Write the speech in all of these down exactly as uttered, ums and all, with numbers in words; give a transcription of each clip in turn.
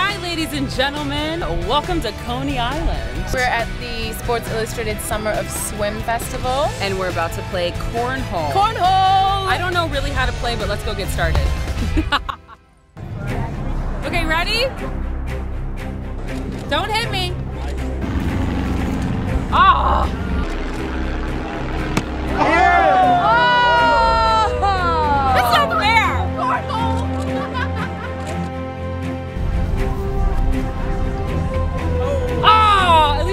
Hi ladies and gentlemen, welcome to Coney Island. We're at the Sports Illustrated Summer of Swim Festival. And we're about to play Cornhole. Cornhole! I don't know really how to play, but let's go get started. Okay, ready? Don't hit me. Oh! Oh!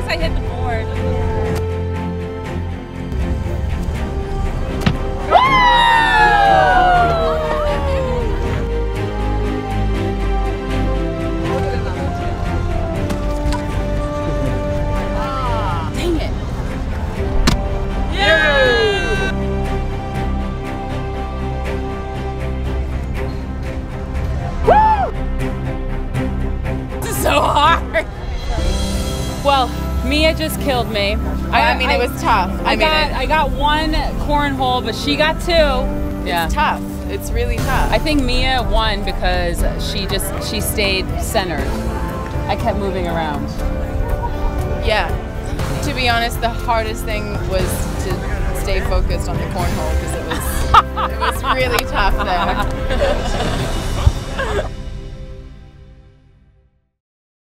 I hit the board. Ah, dang it. Yeah. Woo! This is so hard. Well, Mia just killed me. I, I mean, I, it was tough. I, I got mean, I got one cornhole, but she got two. Yeah. It's tough. It's really tough. I think Mia won because she just she stayed centered. I kept moving around. Yeah. To be honest, the hardest thing was to stay focused on the cornhole because it was it was really tough there.